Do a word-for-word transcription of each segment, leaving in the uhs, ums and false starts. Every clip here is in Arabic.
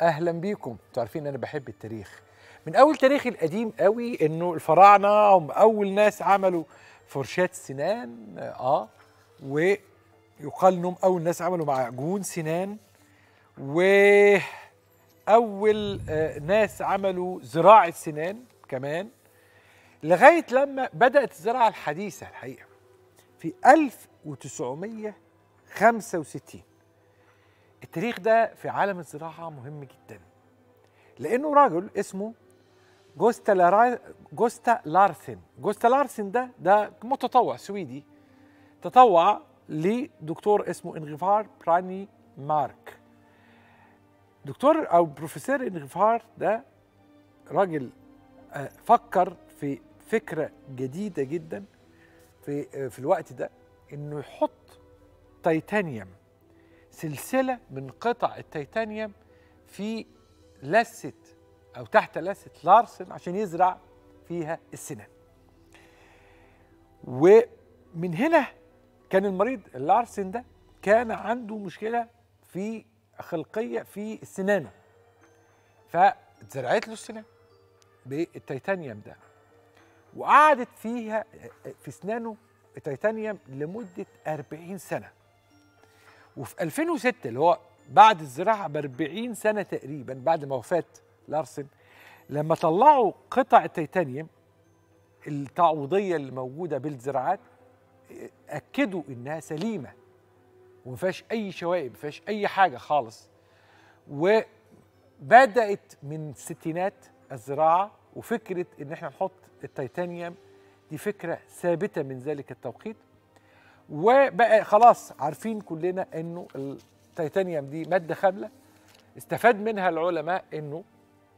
اهلا بيكم. انتوا عارفين ان انا بحب التاريخ من اول تاريخ القديم قوي، انه الفراعنه هم اول ناس عملوا فرشات سنان، اه ويقال انهم اول ناس عملوا معجون سنان، واول آه ناس عملوا زراعه سنان كمان، لغايه لما بدات الزراعه الحديثه الحقيقه في ألف وتسعمية وخمسة وستين. التاريخ ده في عالم الزراعه مهم جدا، لانه راجل اسمه جوستا لارا... جوستا لارسن. جوستا لارسن ده ده متطوع سويدي، تطوع لدكتور اسمه إنغفار برونمارك. دكتور او بروفيسور إنغفار ده راجل فكر في فكره جديده جدا في في الوقت ده، انه يحط تيتانيوم، سلسله من قطع التيتانيوم في لثه او تحت لثه لارسن عشان يزرع فيها السنان. ومن هنا كان المريض لارسن ده كان عنده مشكله في خلقيه في سنانه، فاتزرعت له السنان بالتيتانيوم ده، وقعدت فيها في سنانه التيتانيوم لمده أربعين سنة. وفي ألفين وستة اللي هو بعد الزراعه ب أربعين سنة تقريبا، بعد ما وفاه لارسن، لما طلعوا قطع التيتانيوم التعويضيه اللي موجوده بالزراعات، اكدوا انها سليمه وما فيهاش اي شوائب، ما فيهاش اي حاجه خالص. وبدات من الستينات الزراعه، وفكره ان احنا نحط التيتانيوم دي فكره ثابته من ذلك التوقيت. وبقى خلاص عارفين كلنا انه التيتانيوم دي ماده خامله، استفاد منها العلماء انه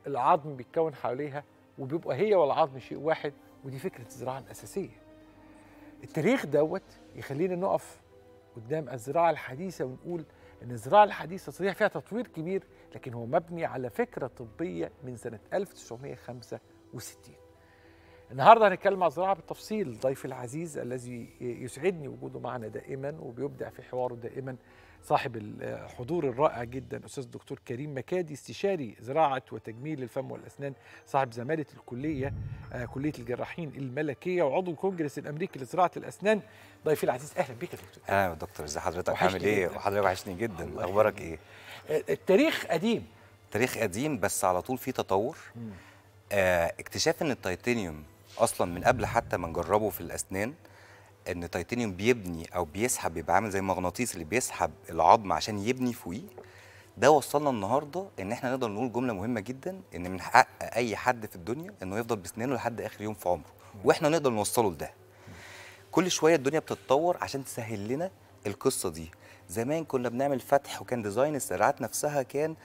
العظم بيتكون حواليها وبيبقى هي والعظم شيء واحد، ودي فكره الزراعه الاساسيه. التاريخ دوت يخلينا نقف قدام الزراعه الحديثه ونقول ان الزراعه الحديثه صحيح فيها تطوير كبير، لكن هو مبني على فكره طبيه من سنه ألف وتسعمية وخمسة وستين. النهارده هنتكلم عن الزراعه بالتفصيل. الضيف العزيز الذي يسعدني وجوده معنا دائما وبيبدع في حواره دائما، صاحب الحضور الرائع جدا، استاذ الدكتور كريم مكادي، استشاري زراعه وتجميل الفم والاسنان، صاحب زماله الكليه كليه الجراحين الملكيه، وعضو الكونجرس الامريكي لزراعه الاسنان. ضيفي العزيز اهلا بيك يا دكتور. اهلا يا دكتور، ازي حضرتك؟ عامل ايه؟ وحضرتك وحشني جدا. اخبارك ايه؟ التاريخ قديم، تاريخ قديم بس على طول في تطور. آه اكتشاف ان التيتانيوم اصلا من قبل حتى ما نجربه في الاسنان، ان التيتانيوم بيبني او بيسحب، بيبقى عامل زي المغناطيس اللي بيسحب العظم عشان يبني فوقيه. ده وصلنا النهارده ان احنا نقدر نقول جمله مهمه جدا، ان من حق اي حد في الدنيا انه يفضل بسنانه لحد اخر يوم في عمره، واحنا نقدر نوصله لده. كل شويه الدنيا بتتطور عشان تسهل لنا القصه دي. زمان كنا بنعمل فتح، وكان ديزاين الزراعات نفسها كان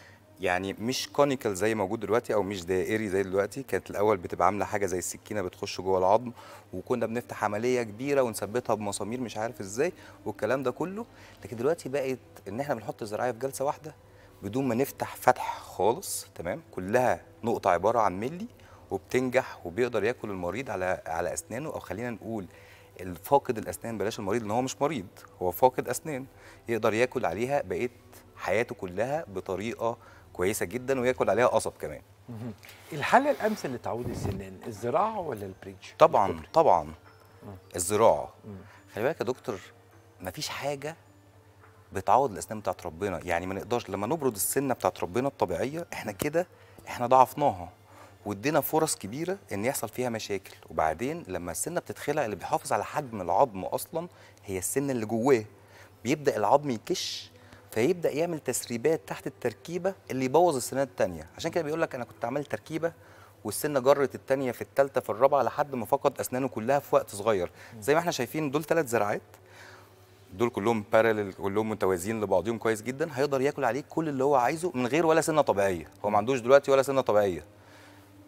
يعني مش كونيكال زي موجود دلوقتي، او مش دائري زي دلوقتي. كانت الاول بتبقى عامله حاجه زي السكينه بتخش جوه العظم، وكنا بنفتح عمليه كبيره ونثبتها بمسامير مش عارف ازاي والكلام ده كله. لكن دلوقتي بقت ان احنا بنحط الزراعه في جلسه واحده بدون ما نفتح فتح خالص، تمام؟ كلها نقطه عباره عن ملي، وبتنجح وبيقدر ياكل المريض على على اسنانه، او خلينا نقول الفاقد الاسنان، بلاش المريض ان هو مش مريض، هو فاقد اسنان، يقدر ياكل عليها بقيه حياته كلها بطريقه كويسه جدا، وياكل عليها قصب كمان. الحل الامثل لتعويض السنان الزراعه ولا البريدج؟ طبعا الكبري. طبعا مم. الزراعه. مم. خلي بالك يا دكتور، مفيش حاجه بتعوض الاسنان بتاعت ربنا، يعني ما نقدرش لما نبرد السنه بتاعت ربنا الطبيعيه، احنا كده احنا ضعفناها وادينا فرص كبيره ان يحصل فيها مشاكل. وبعدين لما السنه بتتخلع، اللي بيحافظ على حجم العظم اصلا هي السنه اللي جواه، بيبدا العظم يكش، فيبدا يعمل تسريبات تحت التركيبه اللي يبوظ السنه الثانيه. عشان كده بيقول لك انا كنت عملت تركيبه والسنه جرت الثانيه في الثالثه في الرابعه لحد ما فقد اسنانه كلها في وقت صغير. زي ما احنا شايفين دول ثلاث زراعات، دول كلهم بارلل، كلهم متوازيين لبعضهم كويس جدا، هيقدر ياكل عليه كل اللي هو عايزه من غير ولا سنه طبيعيه. هو ما عندوش دلوقتي ولا سنه طبيعيه.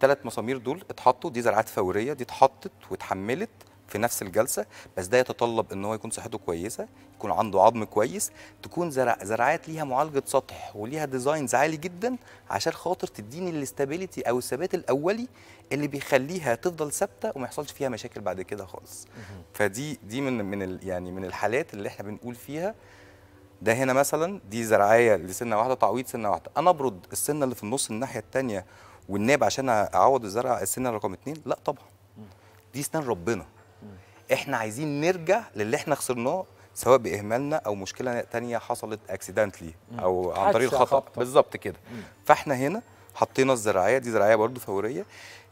ثلاث مسامير دول اتحطوا، دي زراعات فوريه، دي اتحطت واتحملت في نفس الجلسه، بس ده يتطلب ان هو يكون صحته كويسه، يكون عنده عظم كويس، تكون زرع زراعات ليها معالجه سطح وليها ديزاينز عالي جدا، عشان خاطر تديني الاستابيليتي او الثبات الاولي اللي بيخليها تفضل ثابته وما يحصلش فيها مشاكل بعد كده خالص. فدي دي من من يعني من الحالات اللي احنا بنقول فيها ده هنا مثلا دي زرعايه لسنه واحده، تعويض سنه واحده. انا ابرد السنه اللي في النص الناحيه الثانيه والناب عشان اعوض الزرع السنه رقم اتنين؟ لا طبعا، دي سنان ربنا. احنا عايزين نرجع للي احنا خسرناه، سواء باهمالنا او مشكله ثانيه حصلت اكسيدنتلي او عن طريق الخطا بالظبط كده. فاحنا هنا حطينا الزراعيه دي، زراعيه برده فوريه.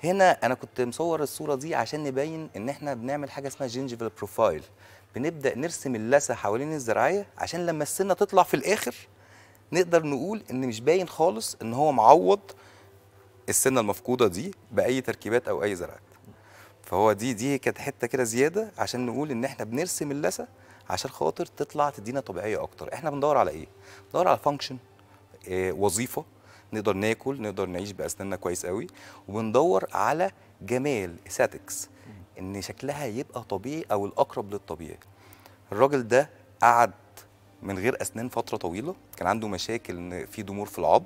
هنا انا كنت مصور الصوره دي عشان نبين ان احنا بنعمل حاجه اسمها جينجيفال بروفايل، بنبدا نرسم اللثه حوالين الزراعيه عشان لما السنه تطلع في الاخر نقدر نقول ان مش باين خالص ان هو معوض السنه المفقوده دي باي تركيبات او اي زراعات. فهو دي دي كانت حته كده زياده عشان نقول ان احنا بنرسم اللثه عشان خاطر تطلع تدينا طبيعيه اكتر. احنا بندور على ايه؟ بندور على فانكشن، إيه وظيفه، نقدر ناكل، نقدر نعيش باسناننا كويس قوي، وبندور على جمال ايستاتكس، ان شكلها يبقى طبيعي او الاقرب للطبيعي. الراجل ده قعد من غير اسنان فتره طويله، كان عنده مشاكل ان في ضمور في العظم،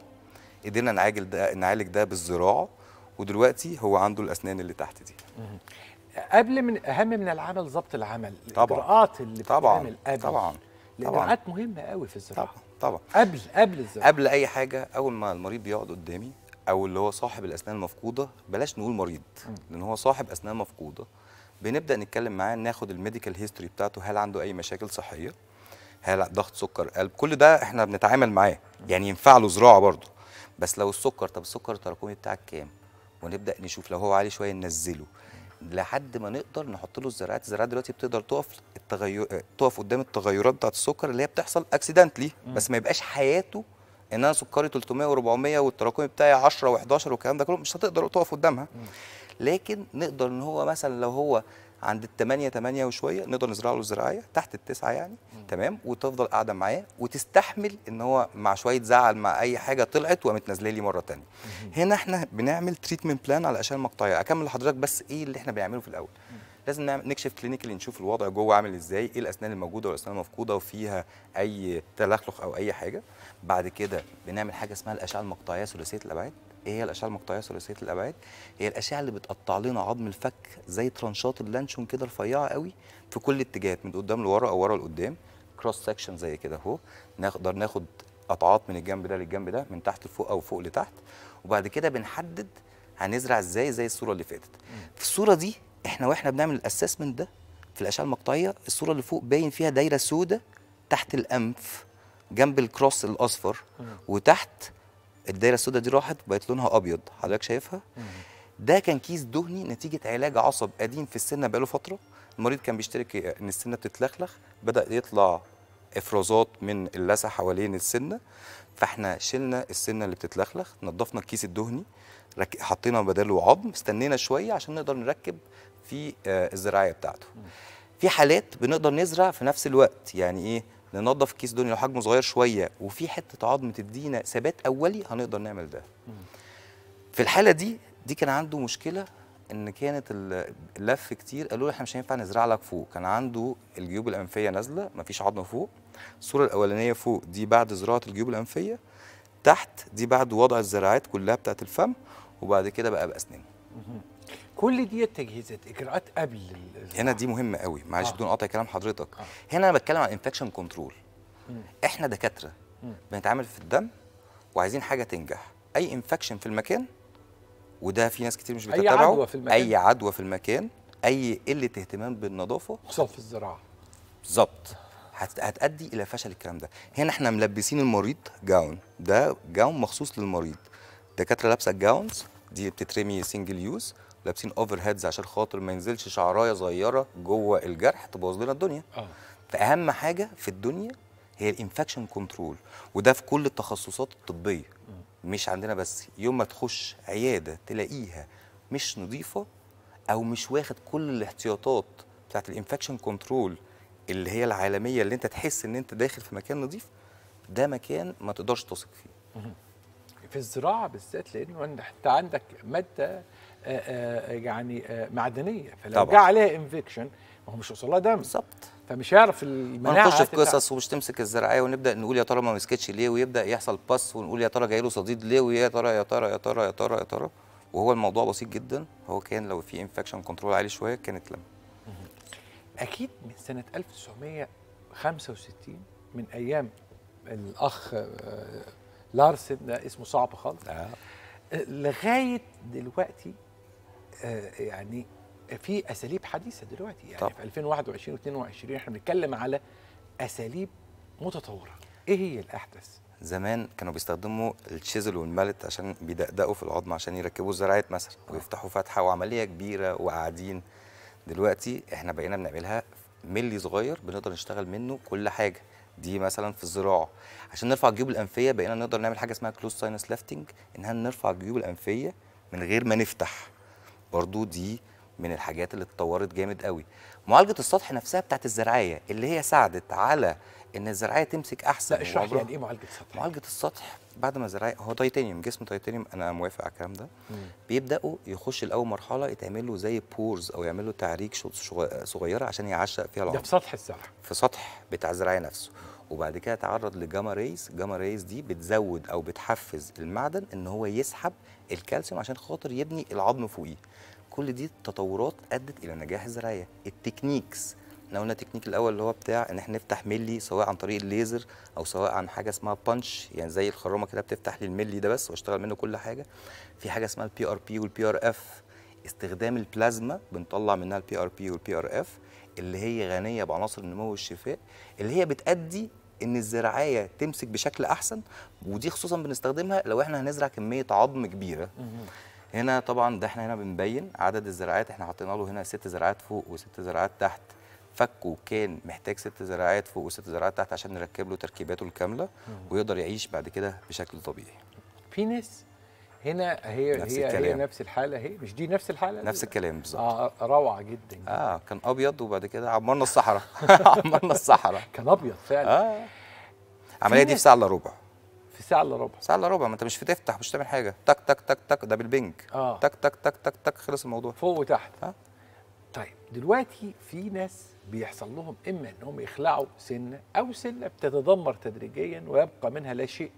قدرنا نعالج ده نعالج ده بالزراعه، ودلوقتي هو عنده الاسنان اللي تحت دي. قبل من اهم من العمل ضبط العمل، الاجراءات اللي بتتعمل قبل طبعا الاجراءات مهمه قوي في الزراعه. طبعا طبعا قبل قبل الزراعه قبل اي حاجه، اول ما المريض بيقعد قدامي او اللي هو صاحب الاسنان المفقوده، بلاش نقول مريض لان هو صاحب اسنان مفقوده، بنبدا نتكلم معاه، ناخد الميديكال هيستوري بتاعته، هل عنده اي مشاكل صحيه، هل ضغط سكر قلب، كل ده احنا بنتعامل معاه، يعني ينفع له زراعه برضه. بس لو السكر، طب السكر التراكمي بتاعك كام، ونبدا نشوف لو هو عالي شويه ننزله لحد ما نقدر نحط له الزراعات. الزراعات دلوقتي بتقدر تقف التغير... تقف قدام التغيرات بتاعت السكر اللي هي بتحصل اكسيدنتلي، بس ما يبقاش حياته ان انا سكري تلتمية واربعمية والتراكمي بتاعي عشرة وحداشر والكلام ده كله، مش هتقدر تقف قدامها. لكن نقدر ان هو مثلا لو هو عند التمانية تمانية وشويه نقدر نزرع له الزراعيه تحت التسعه يعني، مم. تمام، وتفضل قاعده معاه وتستحمل ان هو مع شويه زعل مع اي حاجه طلعت وقامت نازله لي مره ثانيه. هنا احنا بنعمل تريتمنت بلان على الاشعه المقطعيه. اكمل لحضرتك بس ايه اللي احنا بنعمله في الاول. مم. لازم نعمل نكشف كلينيكالي، نشوف الوضع جوه عامل ازاي، ايه الاسنان الموجوده والاسنان المفقوده وفيها اي تلخلخ او اي حاجه. بعد كده بنعمل حاجه اسمها الاشعه المقطعيه ثلاثيه الابعاد. ايه هي الاشعه المقطعيه ثلاثيه الابعاد؟ هي الاشعه اللي بتقطع لنا عظم الفك زي ترانشات اللانشون كده رفيعه قوي في كل الاتجاهات، من قدام لورا او ورا لقدام، كروس سكشن زي كده اهو. نقدر ناخد قطعات من الجنب ده للجنب ده، من تحت لفوق او فوق لتحت، وبعد كده بنحدد هنزرع ازاي زي الصوره اللي فاتت. في الصوره دي احنا واحنا بنعمل الاسسمنت ده في الاشعه المقطعيه، الصوره اللي فوق باين فيها دايره سودة تحت الانف جنب الكروس الاصفر، وتحت الدايره السوداء دي راحت بقت لونها ابيض، حضرتك شايفها؟ ده كان كيس دهني نتيجه علاج عصب قديم في السنه بقاله فتره. المريض كان بيشترك ان السنه بتتلخلخ، بدا يطلع افرازات من اللثه حوالين السنه، فاحنا شلنا السنه اللي بتتلخلخ، نظفنا الكيس الدهني، حطينا بداله عظم، استنينا شويه عشان نقدر نركب في الزراعيه بتاعته. في حالات بنقدر نزرع في نفس الوقت، يعني ايه؟ ننظف كيس دهني لو حجمه صغير شويه وفي حته عظم تدينا ثبات اولي، هنقدر نعمل ده. في الحاله دي دي كان عنده مشكله ان كانت اللف كتير، قالوا له احنا مش هينفع نزرع لك فوق، كان عنده الجيوب الانفيه نازله مفيش عظم فوق. الصوره الاولانيه فوق دي بعد زراعه الجيوب الانفيه، تحت دي بعد وضع الزراعات كلها بتاعت الفم، وبعد كده بقى باسنان. كل دي التجهيزات، اجراءات قبل الزراعة. هنا دي مهمه قوي، معلش آه. بدون قطع كلام حضرتك، آه. هنا انا بتكلم عن انفكشن كنترول. احنا دكاتره مم. بنتعامل في الدم وعايزين حاجه تنجح. اي انفكشن في المكان، وده في ناس كتير مش بتتابعه، اي عدوى في المكان، اي عدوى في المكان، اي قله اهتمام بالنظافه، خصوصا في الزراعه بالظبط، هتؤدي الى فشل الكلام ده. هنا احنا ملبسين المريض جاون، ده جاون مخصوص للمريض، دكاتره لابسه الجاونز دي بتترمي سنجل يوز، لابسين اوفر هيدز عشان خاطر ما ينزلش شعرايه صغيره جوه الجرح تبوظ لنا الدنيا. آه. فاهم حاجه في الدنيا هي الانفكشن كنترول، وده في كل التخصصات الطبيه، مش عندنا بس. يوم ما تخش عياده تلاقيها مش نظيفه او مش واخد كل الاحتياطات بتاعت الانفكشن كنترول اللي هي العالميه، اللي انت تحس ان انت داخل في مكان نظيف، ده مكان ما تقدرش تثق فيه. في الزراعه بالذات، لانه انت عندك ماده آآ آآ يعني آآ معدنيه، فلو جه عليها انفكشن ما هو مش هيوصل لها دم بالظبط، فمش هيعرف المناعه. نخش في قصص ومش تمسك الزراعيه، ونبدا نقول يا ترى ما مسكتش ليه، ويبدا يحصل باس، ونقول يا ترى جاي له صديد ليه، ويا ترى يا ترى يا ترى يا ترى يا ترى، وهو الموضوع بسيط جدا. هو كان لو في انفكشن كنترول عالي شويه كانت لم. اكيد من سنه ألف وتسعمية خمسة وستين، من ايام الاخ لارسن ده اسمه صعب خالص. آه. لغايه دلوقتي آه يعني في اساليب حديثه دلوقتي يعني طب. في ألفين وواحد وعشرين و22 احنا بنتكلم على اساليب متطوره. ايه هي الاحدث؟ زمان كانوا بيستخدموا الشيزل والمالت عشان بيدقدقوا في العظم عشان يركبوا الزراعات مثلا ويفتحوا فتحه وعمليه كبيره وقاعدين. دلوقتي احنا بقينا بنعملها ملي صغير بنقدر نشتغل منه كل حاجه. دي مثلا في الزراعه عشان نرفع الجيوب الانفيه بقينا نقدر نعمل حاجه اسمها كلوز ساينس ليفتنج، انها نرفع الجيوب الانفيه من غير ما نفتح. برضو دي من الحاجات اللي اتطورت جامد قوي. معالجه السطح نفسها بتاعت الزراعيه اللي هي ساعدت على ان الزراعيه تمسك احسن. لا اشرح لي يعني ايه معالجه السطح؟ معالجه السطح بعد ما الزراعيه هو تايتانيوم، جسم تايتانيوم، انا موافق على الكلام ده. مم. بيبداوا يخش لاول مرحله يتعمل له زي بورز او يعمل له تعريج صغيره عشان يعشق فيها العظم. ده في سطح الزرع، في سطح بتاع الزراعيه نفسه، وبعد كده تعرض لجاما ريز. جاما ريز دي بتزود او بتحفز المعدن ان هو يسحب الكالسيوم عشان خاطر يبني العظم فوقيه. كل دي التطورات ادت الى نجاح الزراعيه. التكنيكس احنا قلنا التكنيك الاول اللي هو بتاع ان احنا نفتح ملي سواء عن طريق الليزر او سواء عن حاجه اسمها بانش، يعني زي الخرومه كده بتفتح لي الملي ده بس واشتغل منه كل حاجه. في حاجه اسمها البي ار بي والبي ار اف، استخدام البلازما بنطلع منها البي ار بي والبي ار اف اللي هي غنيه بعناصر النمو والشفاء، اللي هي بتأدي ان الزراعيه تمسك بشكل احسن. ودي خصوصا بنستخدمها لو احنا هنزرع كميه عظم كبيره. هنا طبعا ده احنا هنا بنبين عدد الزراعات، احنا حاطين له هنا ست زراعات فوق وست زراعات تحت. فكه كان محتاج ست زراعات فوق وست زراعات تحت عشان نركب له تركيباته الكامله ويقدر يعيش بعد كده بشكل طبيعي. في ناس هنا هي نفس هي, هي نفس الحاله، هي مش دي نفس الحاله؟ نفس الكلام بالظبط. اه روعه جدا. اه كان ابيض وبعد كده عمرنا الصحراء. عمرنا الصحراء. كان ابيض فعلا. اه العمليه دي في ساعه الا ربع. في ساعه الا ربع. ساعه الا ربع، ما انت مش بتفتح مش تعمل حاجه، تك تك تك تك ده بالبنج. اه تك تك تك تك تك خلص الموضوع. فوق وتحت. اه طيب دلوقتي في ناس بيحصل لهم اما انهم يخلعوا سنه او سنه بتتدمر تدريجيا ويبقى منها لا شيء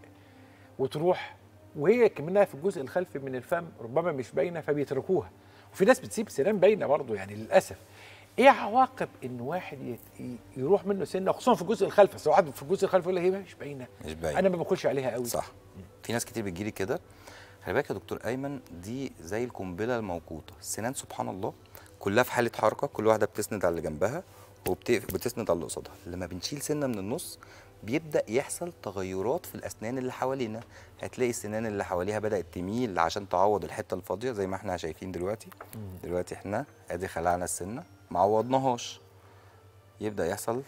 وتروح، وهي كمنها في الجزء الخلفي من الفم ربما مش باينه فبيتركوها، وفي ناس بتسيب سنان باينه برضه يعني للاسف. ايه عواقب ان واحد يروح منه سنه خصوصا في الجزء الخلفي؟ اصل واحد في الجزء الخلفي يقول لك هي مش باينه مش باينه انا ما باكلش عليها قوي. صح. في ناس كتير بتجيلي كده. خلي بالك يا دكتور ايمن دي زي القنبله الموقوته، السنان سبحان الله كلها في حاله حركه، كل واحده بتسند على اللي جنبها وبتسند على اللي قصادها. لما بنشيل سنه من النص بيبدا يحصل تغيرات في الاسنان اللي حوالينا، هتلاقي السنان اللي حواليها بدات تميل عشان تعوض الحته الفاضيه زي ما احنا شايفين دلوقتي. دلوقتي احنا ادي خلعنا السنه ما عوضناهاش، يبدا يحصل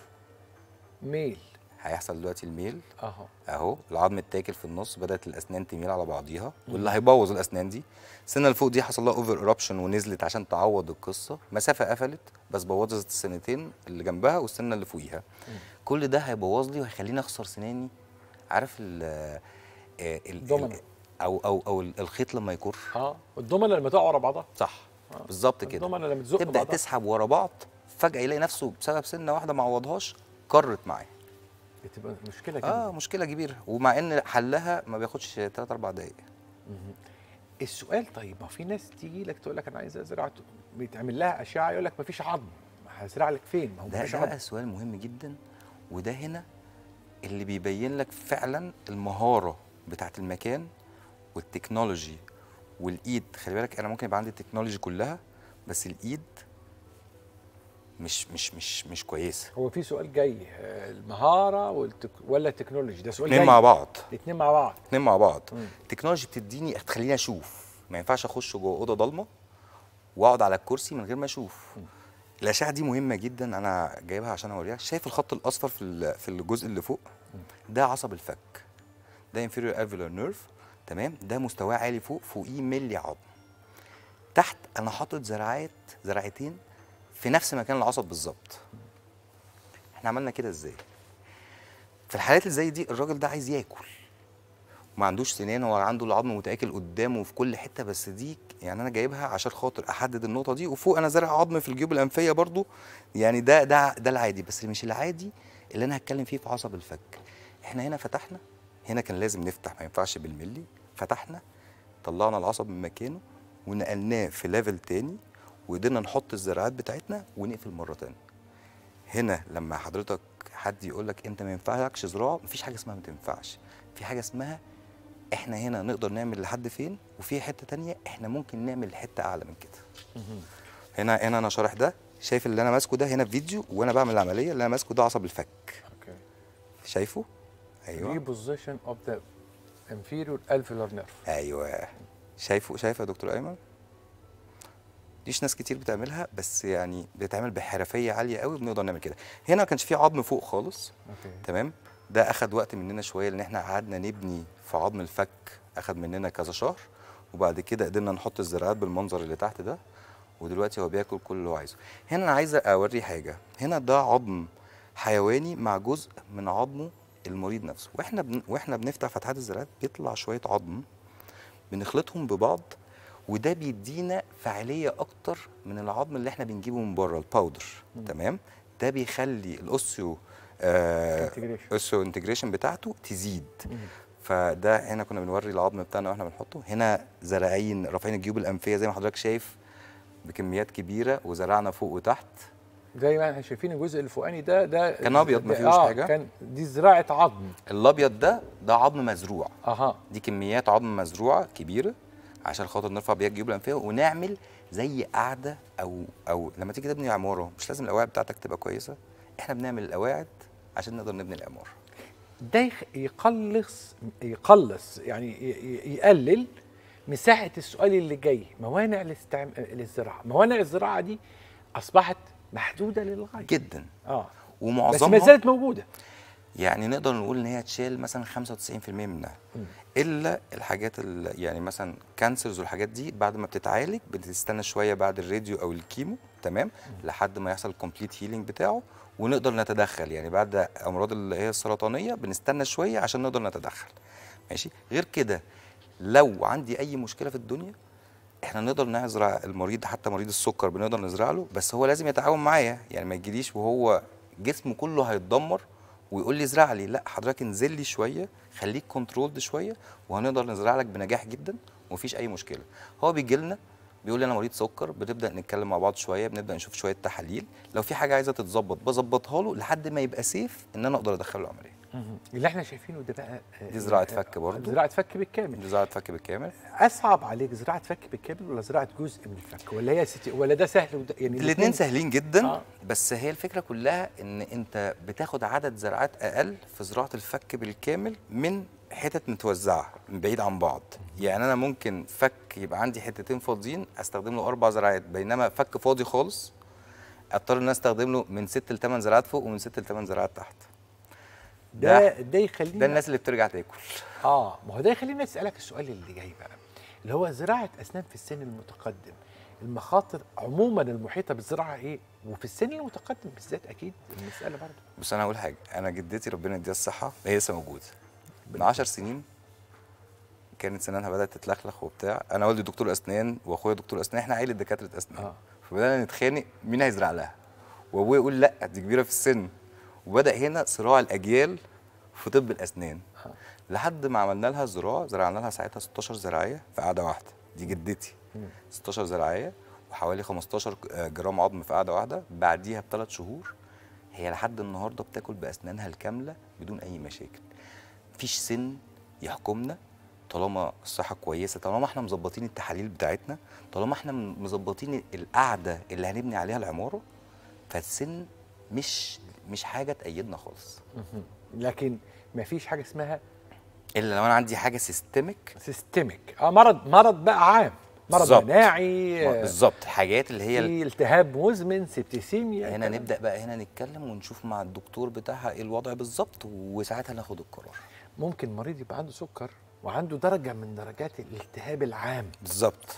ميل. هيحصل دلوقتي الميل اهو اهو، العظم اتاكل في النص، بدات الاسنان تميل على بعضيها واللي هيبوظ الاسنان دي. السنه اللي فوق دي حصل لها اوفر ايربشن ونزلت عشان تعوض القصه، مسافه قفلت بس بوظت السنتين اللي جنبها والسنه اللي فوقيها. كل ده هيبوظ لي وهيخليني اخسر سناني. عارف ال الضمنه او او او الخيط لما يكر، اه الضمنه لما تقع ورا بعضها. صح آه. بالظبط كده. الضمنه لما تزق تبدا تسحب ورا بعض، فجاه يلاقي نفسه بسبب سنه واحده ما عوضهاش كرت معاه. بتبقى مشكله كبيره. اه مشكله كبيره، ومع ان حلها ما بياخدش ثلاث أربع دقائق. السؤال طيب ما في ناس تيجي لك تقول لك انا عايز ازرع، بيتعمل لها اشعه يقول لك ما فيش عظم، هزرع لك فين؟ ما هو ده بقى سؤال مهم جدا، وده هنا اللي بيبين لك فعلا المهاره بتاعت المكان والتكنولوجي والايد. خلي بالك انا ممكن يبقى عندي التكنولوجي كلها بس الايد مش مش مش مش كويسه. هو في سؤال جاي، المهاره والتك... ولا التكنولوجي؟ ده سؤال جاي. الاثنين مع بعض. الاثنين مع بعض. الاثنين مع بعض. التكنولوجي بتديني تخليني اشوف، ما ينفعش اخش جوه اوضه ضلمه واقعد على الكرسي من غير ما اشوف. الاشعه دي مهمه جدا، انا جايبها عشان اوريك. شايف الخط الاصفر في في الجزء اللي فوق؟ ده عصب الفك. ده inferior alveolar nerve، تمام؟ ده مستواه عالي فوق، فوقيه ملي عظم. تحت انا حاطط زراعات زراعتين في نفس مكان العصب بالظبط. احنا عملنا كده ازاي؟ في الحالات اللي زي دي الراجل ده عايز ياكل وما عندوش سنان، هو عنده العظم متاكل قدامه وفي كل حته، بس دي يعني انا جايبها عشان خاطر احدد النقطه دي. وفوق انا زارع عظم في الجيوب الانفيه برضو، يعني ده ده ده العادي، بس مش العادي اللي انا هتكلم فيه في عصب الفك. احنا هنا فتحنا، هنا كان لازم نفتح ما ينفعش بالملي، فتحنا طلعنا العصب من مكانه ونقلناه في ليفل تاني وقدرنا نحط الزراعات بتاعتنا ونقفل مره تانية. هنا لما حضرتك حد يقول لك انت ما ينفعكش زراعه، مفيش حاجه اسمها ما تنفعش، في حاجه اسمها احنا هنا نقدر نعمل لحد فين، وفي حته ثانيه احنا ممكن نعمل حته اعلى من كده. هنا هنا انا شارح ده، شايف اللي انا ماسكه ده هنا في فيديو وانا بعمل العمليه، اللي انا ماسكه ده عصب الفك. اوكي. شايفه؟ ايوه. دي بوزيشن اوف ذا انفيريور الفيلر نيرف. ايوه. شايفه شايفه يا دكتور ايمن؟ ديش ناس كتير بتعملها، بس يعني بتتعمل بحرفيه عاليه قوي، بنقدر نعمل كده. هنا ما كانش في عظم فوق خالص. اوكي. تمام؟ ده اخد وقت مننا شويه، لان احنا قعدنا نبني في عظم الفك، اخد مننا كذا شهر، وبعد كده قدرنا نحط الزراعات بالمنظر اللي تحت ده، ودلوقتي هو بياكل كل اللي هو عايزه. هنا انا عايز اوري حاجه، هنا ده عظم حيواني مع جزء من عظمه المريض نفسه، واحنا بن... واحنا بنفتح فتحات الزراعات بيطلع شويه عظم بنخلطهم ببعض، وده بيدينا فعاليه اكتر من العظم اللي احنا بنجيبه من بره الباودر. م. تمام؟ ده بيخلي الاوسيو اوسيو انتجريشن بتاعته تزيد. م. فده هنا كنا بنوري العظم بتاعنا واحنا بنحطه. هنا زرعين رافعين الجيوب الانفيه زي ما حضرتك شايف بكميات كبيره، وزرعنا فوق وتحت. زي ما احنا شايفين الجزء الفوقاني ده ده كان ابيض ما فيهوش آه حاجه، كان دي زراعه عظم. الابيض ده ده عظم مزروع. اها. دي كميات عظم مزروعه كبيره عشان خاطر نرفع بيها الجيوب الانفيه ونعمل زي قاعده، او او لما تيجي تبني عماره مش لازم القواعد بتاعتك تبقى كويسه، احنا بنعمل القواعد عشان نقدر نبني العماره. ده يقلص يقلص يعني يقلل مساحه السؤال اللي جاي، موانع الاستعم... للزراعه، موانع الزراعه دي اصبحت محدوده للغايه جدا. اه ومعظمها بس ما زالت موجوده، يعني نقدر نقول ان هي تشيل مثلا خمسة وتسعين في المية منها. م. الا الحاجات اللي يعني مثلا كانسرز والحاجات دي بعد ما بتتعالج بتستنى شويه بعد الراديو او الكيمو، تمام، م. لحد ما يحصل كومبليت هيلينج بتاعه ونقدر نتدخل، يعني بعد امراض اللي هي السرطانيه بنستنى شويه عشان نقدر نتدخل. ماشي. غير كده لو عندي اي مشكله في الدنيا احنا نقدر نزرع المريض، حتى مريض السكر بنقدر نزرع له، بس هو لازم يتعاون معايا، يعني ما يجيليش وهو جسمه كله هيتدمر ويقول لي ازرع لي، لا حضرتك انزل لي شويه، خليك كنترولد شويه، وهنقدر نزرع لك بنجاح جدا ومفيش اي مشكله. هو بيجي لنا بيقول لي انا مريض سكر، بنبدا نتكلم مع بعض شويه، بنبدا نشوف شويه تحاليل، لو في حاجه عايزه تتظبط بظبطها له لحد ما يبقى سيف ان انا اقدر ادخله العمليه. اللي احنا شايفينه ده بقى دي زراعه فك، برضه زراعه فك بالكامل. دي زراعه فك بالكامل. اصعب عليك زراعه فك بالكامل ولا زراعه جزء من الفك، ولا هي ستي ولا ده سهل وده يعني؟ الاثنين سهلين جدا. آه. بس هي الفكره كلها ان انت بتاخد عدد زراعات اقل في زراعه الفك بالكامل من حتت متوزعه من بعيد عن بعض، يعني انا ممكن فك يبقى عندي حتتين فاضيين استخدم له اربع زراعات، بينما فك فاضي خالص اضطر ان انا استخدم له من ست ل ثمان زراعات فوق ومن ست ل ثمان زراعات تحت. ده ده يخلينا ده الناس اللي بترجع تاكل. اه ما هو ده يخلينا نسالك السؤال اللي جاي بقى، اللي هو زراعه اسنان في السن المتقدم، المخاطر عموما المحيطه بالزراعه ايه؟ وفي السن المتقدم بالذات اكيد المساله برضه. بس انا هقول حاجه، انا جدتي ربنا يديها الصحه هي لسه موجوده. من عشر سنين كانت سنانها بدات تتلخلخ وبتاع، انا والدي دكتور اسنان واخويا دكتور اسنان، احنا عيله دكاتره اسنان. آه. فبدانا نتخانق مين هيزرع لها؟ وابويا يقول لا دي كبيره في السن. وبدأ هنا صراع الأجيال في طب الأسنان. آه. لحد ما عملنا لها الزراعة، زرعنا لها ساعتها ستاشر زراعية في قعدة واحدة، دي جدتي. مم. ستاشر زراعية وحوالي خمستاشر جرام عظم في قعدة واحدة، بعديها بثلاث شهور هي لحد النهاردة بتاكل بأسنانها الكاملة بدون أي مشاكل. مفيش سن يحكمنا طالما الصحة كويسة، طالما احنا مظبطين التحاليل بتاعتنا، طالما احنا مظبطين القعدة اللي هنبني عليها العمارة، فالسن مش مش حاجه تأيدنا خالص. لكن مفيش حاجه اسمها الا لو انا عندي حاجه سيستميك. سيستميك اه مرض مرض بقى عام، مرض مناعي بالظبط، حاجات اللي هي في التهاب مزمن، سبتيسيميا. هنا نبدا بقى هنا نتكلم ونشوف مع الدكتور بتاعها ايه الوضع بالظبط، وساعتها ناخد القرار. ممكن مريض يبقى عنده سكر وعنده درجه من درجات الالتهاب العام بالظبط،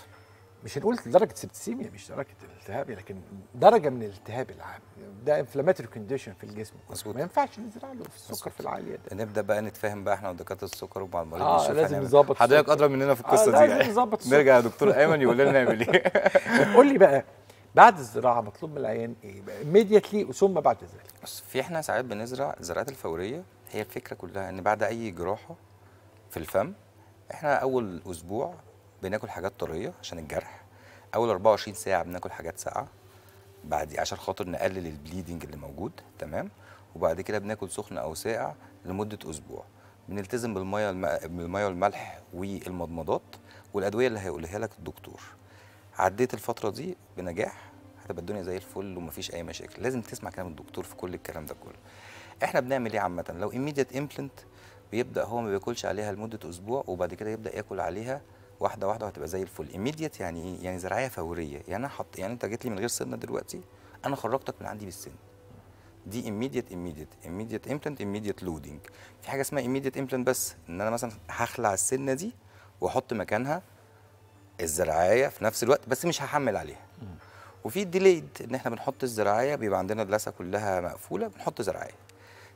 مش هنقول درجه سبتسيميا، مش درجه الالتهاب، لكن درجه من الالتهاب العام، ده انفلاماتوري كونديشن في الجسم. مظبوط. ما ينفعش نزرع له في السكر في العاليه ده. نبدا بقى نتفاهم بقى احنا ودكاتره السكر ومع المريض. اه لازم نظبط. حضرتك ادرى مننا في القصه آه دي. لازم نظبط. نرجع يا دكتور ايمن يقول لنا نعمل ايه. قول لي بقى بعد الزراعه مطلوب من العيان ايه؟ ايميديتلي ثم بعد ذلك. بص، في احنا ساعات بنزرع الزراعات الفوريه، هي الفكره كلها ان بعد اي جراحه في الفم احنا اول اسبوع بناكل حاجات طريه عشان الجرح، اول أربعة وعشرين ساعه بناكل حاجات ساقعه بعد عشان خاطر نقلل البليدنج اللي موجود، تمام، وبعد كده بناكل سخن او ساقع لمده اسبوع. بنلتزم بالميه بالميه والملح والمضمضات والادويه اللي هيقولها لك الدكتور. عديت الفتره دي بنجاح، هتبقى الدنيا زي الفل ومفيش اي مشاكل. لازم تسمع كلام الدكتور في كل الكلام ده كله. احنا بنعمل ايه عامه؟ لو immediate implant بيبدا هو ما بياكلش عليها لمده اسبوع، وبعد كده يبدا ياكل عليها واحده واحده وهتبقى زي الفل. immediate يعني ايه؟ يعني زراعيه فوريه. يعني انا حط يعني انت جيت لي من غير سنه دلوقتي، انا خرجتك من عندي بالسن. دي immediate immediate immediate implant immediate loading. في حاجه اسمها immediate implant بس، ان انا مثلا هخلع السنه دي واحط مكانها الزراعيه في نفس الوقت، بس مش هحمل عليها. وفي ديليد، ان احنا بنحط الزراعيه بيبقى عندنا اللثه كلها مقفوله بنحط زراعيه.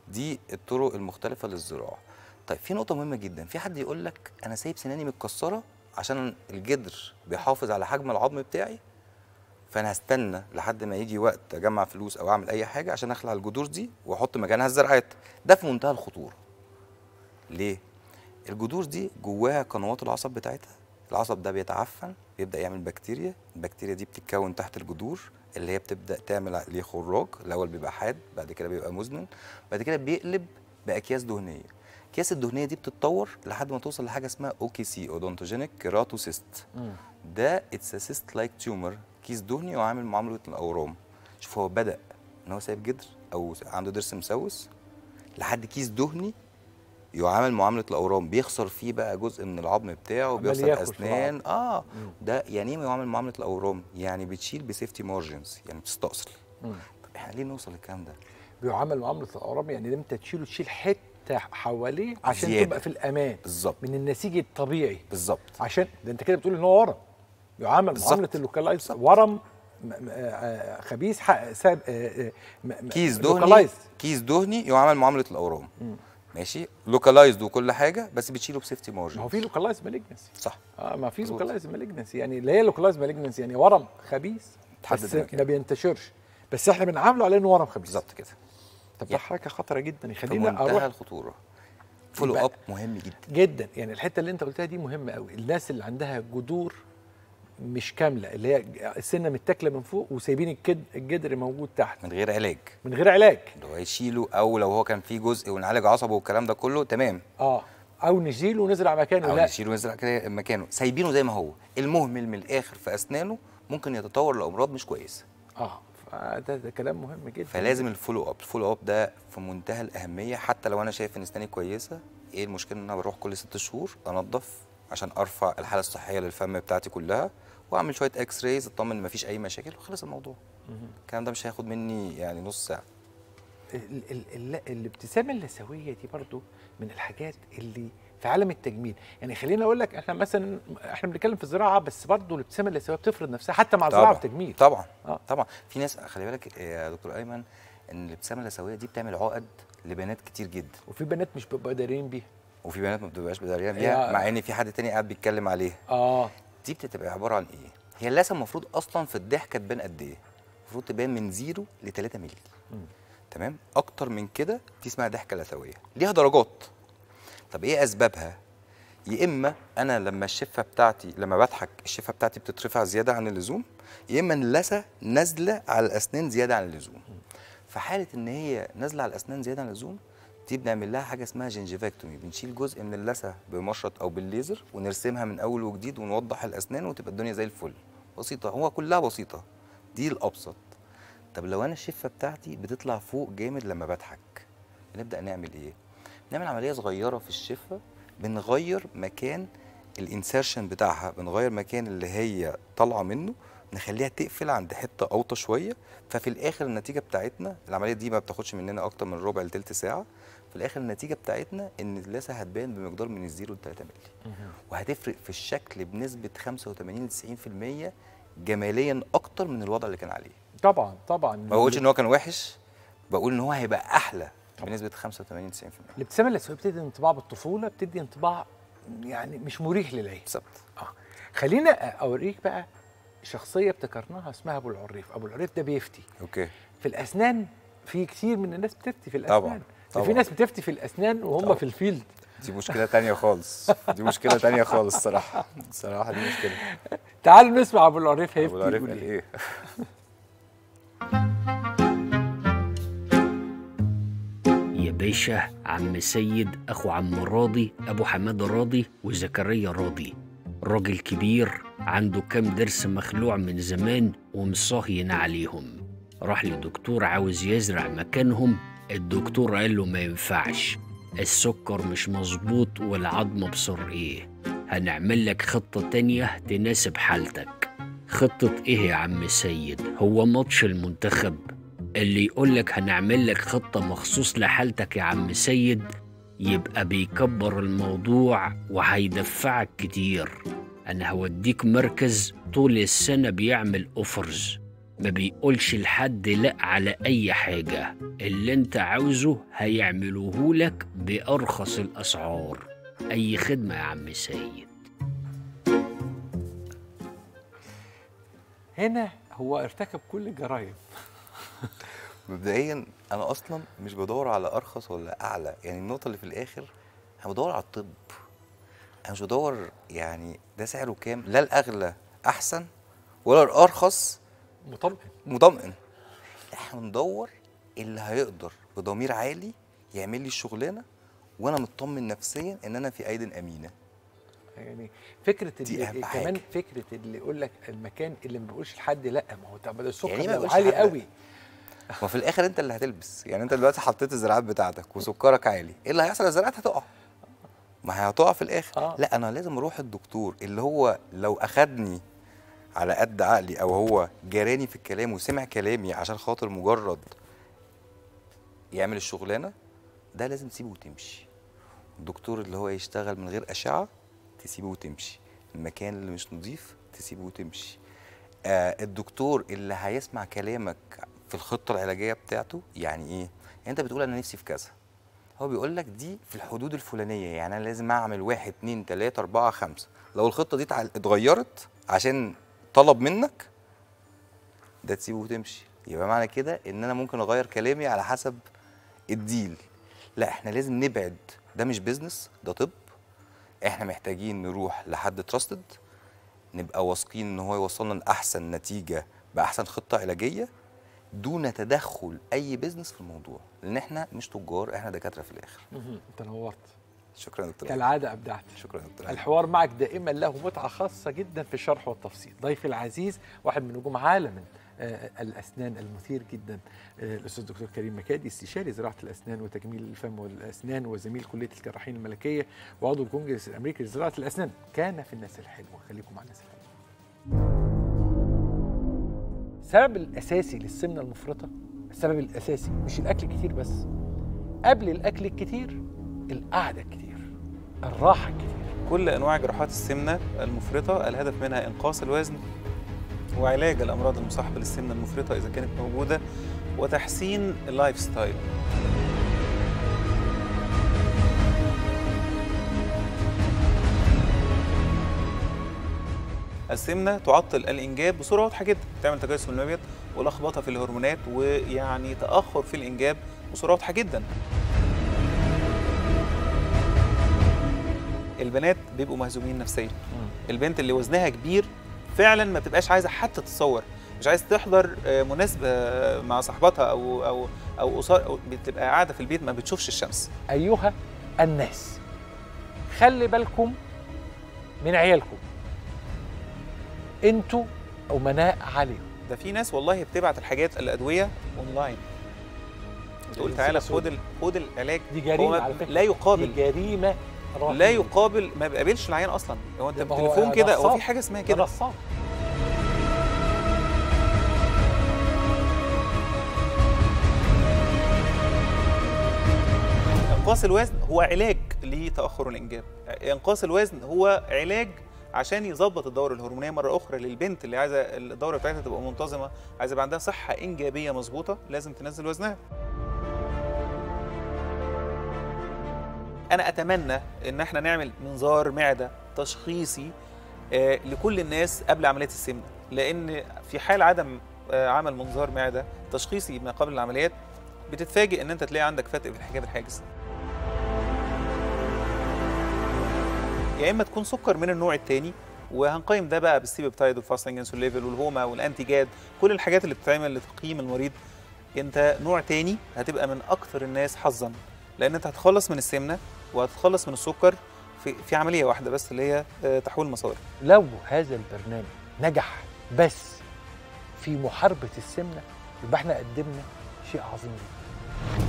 دي الطرق المختلفه للزراعه. طيب في نقطه مهمه جدا، في حد يقول لك انا سايب سناني متكسره عشان الجدر بيحافظ على حجم العظم بتاعي، فانا هستنى لحد ما يجي وقت اجمع فلوس او اعمل اي حاجه عشان اخلع الجذور دي واحط مكانها الزرعات. ده في منتهى الخطوره. ليه؟ الجذور دي جواها قنوات العصب بتاعتها، العصب ده بيتعفن بيبدا يعمل بكتيريا، البكتيريا دي بتتكون تحت الجذور اللي هي بتبدا تعمل ليه خراج، الاول بيبقى حاد بعد كده بيبقى مزمن، بعد كده بيقلب باكياس دهنيه. الاكياس الدهنيه دي بتتطور لحد ما توصل لحاجه اسمها اوكي سي اودونتوجينيك كيراتوسيست. ده اتس سيست لايك تيومر، كيس دهني وعامل معامله الاورام. شوف هو بدا ان هو سايب جدر او عنده ضرس مسوس لحد كيس دهني يعامل معامله الاورام، بيخسر فيه بقى جزء من العظم بتاعه، بيخسر اسنان. اه مم. ده يعني ايه يعامل معامله الاورام؟ يعني بتشيل بسيفتي مارجنز، يعني بتستأصل. مم. طب احنا ليه نوصل للكلام ده؟ بيعامل معامله الاورام، يعني امتى تشيله تشيل حته حواليه عشان زيادة. تبقى في الامان بالظبط من النسيج الطبيعي بالظبط. عشان ده انت كده بتقول ان هو ورم، يعامل معامله اللوكالايز ورم خبيث ساب كيس دهني، كيس دهني يعامل معامله الاورام. مم. ماشي لوكالايزد وكل حاجه، بس بتشيله بسيفتي مارجن. هو في لوكالايز مالجنسي صح؟ اه ما في لوكالايز مالجنسي، يعني اللي هي لوكالايز مالجنسي يعني ورم خبيث بس ما بينتشرش، بس احنا بنعامله على انه ورم خبيث بالظبط كده. طب ده حاجه خطره جدا، يخلينا اروح منتهى الخطوره. فولو اب مهم جدا جدا، يعني الحته اللي انت قلتها دي مهمه قوي. الناس اللي عندها جذور مش كامله، اللي هي السنه متاكله من فوق وسايبين الجدر موجود تحت من غير علاج، من غير علاج اللي هو يشيله، او لو هو كان فيه جزء ونعالج عصبه والكلام ده كله تمام، اه او نشيله ونزرع مكانه، او لا نشيله ونزرع مكانه، سايبينه زي ما هو. المهمل من الاخر في اسنانه ممكن يتطور لامراض مش كويسه. اه ده, ده كلام مهم جدا، فلازم الفولو اب. الفولو اب ده في منتهى الاهميه. حتى لو انا شايف ان اسناني كويسه، ايه المشكله ان انا بروح كل ست شهور انضف عشان ارفع الحاله الصحيه للفم بتاعتي كلها، واعمل شويه اكس رايز اطمن ان مفيش اي مشاكل وخلص الموضوع. الكلام ده مش هياخد مني يعني نص ساعه. الابتسامه اللثويه دي برضو من الحاجات اللي في عالم التجميل، يعني خليني اقول لك احنا مثلا احنا بنتكلم في الزراعه، بس برضو الابتسامه اللثويه بتفرض نفسها حتى مع الزراعه والتجميل. طبعا آه. طبعا في ناس، خلي بالك يا دكتور ايمن، ان الابتسامه اللثويه دي بتعمل عقد لبنات كتير جدا، وفي بنات مش بيبقوا دارين بيها، وفي بنات ما بتبقاش دارية بيها، مع ان في حد تاني قاعد بيتكلم عليها. اه دي بتبقى عباره عن ايه؟ هي اللثه المفروض اصلا في الضحكه تبان قد ايه؟ المفروض تبان من زيرو ل ثلاثة مللي. تمام؟ اكتر من كده دي اسمها ضحكه لثويه، ليها درجات. طب ايه اسبابها؟ يا اما انا لما الشفه بتاعتي لما بضحك الشفه بتاعتي بتترفع زياده عن اللزوم، يا اما اللثه نازله على الاسنان زياده عن اللزوم. فحاله ان هي نازله على الاسنان زياده عن اللزوم دي بنعمل لها حاجه اسمها جنجيفاكتومي، بنشيل جزء من اللثه بمشرط او بالليزر ونرسمها من اول وجديد ونوضح الاسنان وتبقى الدنيا زي الفل. بسيطه، هو كلها بسيطه، دي الابسط. طب لو انا الشفه بتاعتي بتطلع فوق جامد لما بضحك، بنبدا نعمل ايه؟ بنعمل عمليه صغيره في الشفه، بنغير مكان الانسيرشن بتاعها، بنغير مكان اللي هي طالعه منه، نخليها تقفل عند حته اوطى شويه، ففي الاخر النتيجه بتاعتنا العمليه دي ما بتاخدش مننا اكتر من ربع لثلث ساعه. في الاخر النتيجه بتاعتنا ان اللثه هتبان بمقدار من الزيرو ل ثلاثة مللي، وهتفرق في الشكل بنسبه خمسة وثمانين ل تسعين بالمية جماليا اكتر من الوضع اللي كان عليه. طبعا طبعا ما بقولش ان هو كان وحش، بقول ان هو هيبقى احلى بنسبه خمسة وثمانين تسعين بالمية. الابتسامه اللثويه بتدي انطباع بالطفوله، بتدي انطباع يعني مش مريح للعين بالظبط. اه خلينا اوريك بقى شخصيه ابتكرناها اسمها ابو العريف. ابو العريف ده بيفتي اوكي في الاسنان، في كتير من الناس بتفتي في الاسنان. طبعا طبعا في ناس بتفتي في الاسنان وهم طبعا. في الفيلد دي مشكله ثانيه خالص، دي مشكله ثانيه خالص صراحه صراحه دي مشكله. تعالوا نسمع ابو العريف هيفتي يقول ايه. باشا، عم سيد، اخو عم راضي ابو حماد الراضي وزكريا الراضي. راجل كبير عنده كام ضرس مخلوع من زمان ومصاهين عليهم. راح لدكتور عاوز يزرع مكانهم، الدكتور قال له ما ينفعش، السكر مش مظبوط والعظم بصر ايه، هنعمل لك خطة تانية تناسب حالتك. خطة ايه يا عم سيد؟ هو ماتش المنتخب؟ اللي يقولك هنعمل لك خطة مخصوص لحالتك يا عم سيد يبقى بيكبر الموضوع وهيدفعك كتير. انا هوديك مركز طول السنة بيعمل اوفرز، ما بيقولش لحد لأ على أي حاجة، اللي أنت عاوزه هيعملوهولك بأرخص الأسعار. أي خدمة يا عم سيد. هنا هو ارتكب كل الجرايم. مبدئيا أنا أصلا مش بدور على أرخص ولا أعلى، يعني النقطة اللي في الآخر أنا بدور على الطب، أنا مش بدور يعني ده سعره كام، لا الأغلى أحسن ولا الأرخص مطمئن مطمئن. احنا ندور اللي هيقدر بضمير عالي يعمل لي الشغلانه وانا مطمن نفسيا ان انا في ايدين امينه. يعني فكره اللي كمان فكره اللي يقول لك المكان اللي ما بيقولش لحد لا، ما هو طب السكر يعني عالي قوي، ما في الاخر انت اللي هتلبس. يعني انت دلوقتي حطيت الزراعات بتاعتك وسكرك عالي، ايه اللي هيحصل؟ الزراعات هتقع، ما هي هتقع في الاخر. آه. لا انا لازم اروح الدكتور اللي هو لو اخدني على قد عقلي او هو جراني في الكلام وسمع كلامي عشان خاطر مجرد يعمل الشغلانه، ده لازم تسيبه وتمشي. الدكتور اللي هو يشتغل من غير اشعه تسيبه وتمشي، المكان اللي مش نظيف تسيبه وتمشي. آه الدكتور اللي هيسمع كلامك في الخطه العلاجيه بتاعته، يعني ايه؟ يعني انت بتقول انا نفسي في كذا، هو بيقول لك دي في الحدود الفلانيه، يعني انا لازم اعمل واحد اتنين تلاته اربعه خمسه، لو الخطه دي اتغيرت عشان طلب منك ده تسيبه وتمشي. يبقى معنى كده ان انا ممكن اغير كلامي على حسب الديل. لا احنا لازم نبعد، ده مش بيزنس ده طب، احنا محتاجين نروح لحد تراستد نبقى واثقين ان هو يوصلنا لاحسن نتيجه باحسن خطه علاجيه دون تدخل اي بيزنس في الموضوع، لان احنا مش تجار، احنا دكاتره في الاخر. انت نورت. شكرا دكتور، كالعاده ابدعت. شكرا دكتور، الحوار معك دائما له متعه خاصه جدا في الشرح والتفصيل. ضيفي العزيز واحد من نجوم عالم الاسنان المثير جدا، الاستاذ الدكتور كريم مكادي، استشاري زراعه الاسنان وتجميل الفم والاسنان وزميل كليه الجراحين الملكيه وعضو الكونجرس الامريكي لزراعه الاسنان. كان في الناس الحلوه، خليكم مع الناس الحلوه. السبب الاساسي للسمنه المفرطه، السبب الاساسي مش الاكل الكتير بس، قبل الاكل الكتير القعده الكتير، الراحه الكتير. كل انواع جراحات السمنه المفرطه الهدف منها انقاص الوزن وعلاج الامراض المصاحبه للسمنه المفرطه اذا كانت موجوده وتحسين اللايف ستايل. السمنه تعطل الانجاب بصوره واضحه جدا، بتعمل تجسس الابيض ولخبطه في الهرمونات ويعني تاخر في الانجاب بصوره واضحه جدا. البنات بيبقوا مهزومين نفسيا. البنت اللي وزنها كبير فعلا ما بتبقاش عايزه حتى تتصور، مش عايزه تحضر مناسبه مع صاحبتها او او او اسر، بتبقى قاعده في البيت ما بتشوفش الشمس. ايها الناس، خلي بالكم من عيالكم، انتوا امناء عليهم. ده في ناس والله بتبعت الحاجات الادويه اونلاين وتقول تعالى خد خد العلاج. دي جريمه على فكره، لا يقابل، دي جريمه لا يقابل، ما بقابلش العيان اصلا. هو انت بالتليفون كده، هو في حاجه اسمها كده؟ انقاص الوزن هو علاج لتاخر الانجاب، انقاص الوزن هو علاج عشان يظبط الدوره الهرمونيه مره اخرى للبنت اللي عايزه الدوره بتاعتها تبقى منتظمه، عايزه يبقى عندها صحه انجابيه مظبوطه، لازم تنزل وزنها. أنا أتمنى إن إحنا نعمل منظار معدة تشخيصي آه لكل الناس قبل عملية السمنة، لأن في حال عدم آه عمل منظار معدة تشخيصي ما قبل العمليات بتتفاجئ إن أنت تلاقي عندك فتق في الحجاب الحاجز، يا إما تكون سكر من النوع التاني، وهنقيم ده بقى بالسيبيبتايد والفاستنج انسولين ليفل والهوما والأنتيجاد، كل الحاجات اللي بتتعمل لتقييم المريض. أنت نوع تاني هتبقى من أكثر الناس حظاً، لان انت هتخلص من السمنه وهتخلص من السكر في في عمليه واحده بس اللي هي تحويل المصادر. لو هذا البرنامج نجح بس في محاربه السمنه يبقى احنا قدمنا شيء عظيم جدا.